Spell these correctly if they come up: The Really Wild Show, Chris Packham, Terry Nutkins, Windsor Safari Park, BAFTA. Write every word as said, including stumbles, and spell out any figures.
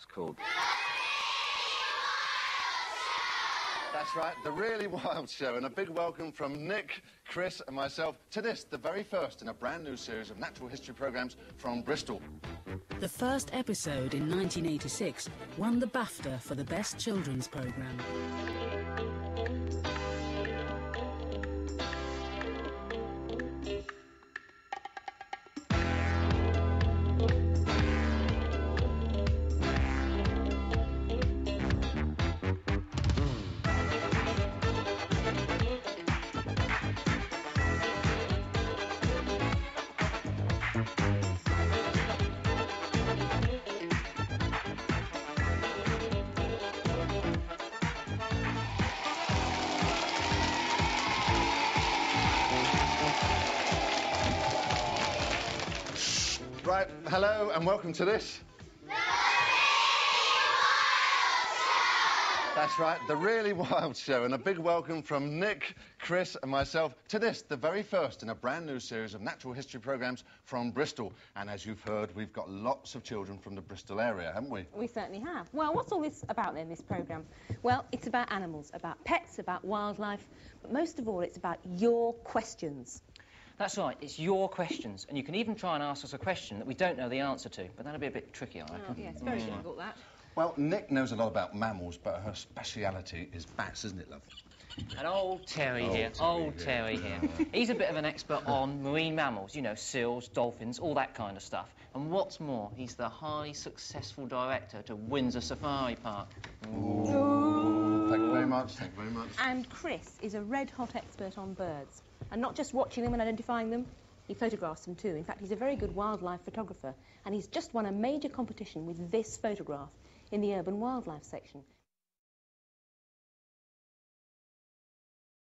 was called. The Really Wild Show! That's right, The Really Wild Show, and a big welcome from Nick, Chris and myself to this, the very first in a brand new series of natural history programmes from Bristol. The first episode in nineteen eighty-six won the BAFTA for the best children's programme. Right, hello and welcome to this. The Really Wild Show! That's right, The Really Wild Show, and a big welcome from Nick, Chris and myself to this, the very first in a brand new series of natural history programmes from Bristol. And as you've heard, we've got lots of children from the Bristol area, haven't we? We certainly have. Well, what's all this about then, this programme? Well, it's about animals, about pets, about wildlife, but most of all, it's about your questions. That's right, it's your questions, and you can even try and ask us a question that we don't know the answer to, but that'll be a bit tricky, I reckon. Oh, yeah, it's very difficult, that. Well, Nick knows a lot about mammals, but her speciality is bats, isn't it, love? And old Terry old here, Terry old Terry here. here. Yeah. He's a bit of an expert on marine mammals, you know, seals, dolphins, all that kind of stuff. And what's more, he's the highly successful director to Windsor Safari Park. Ooh. Ooh. Thank you very much, thank you very much. And Chris is a red-hot expert on birds. And not just watching them and identifying them, he photographs them too. In fact, he's a very good wildlife photographer, and he's just won a major competition with this photograph in the urban wildlife section.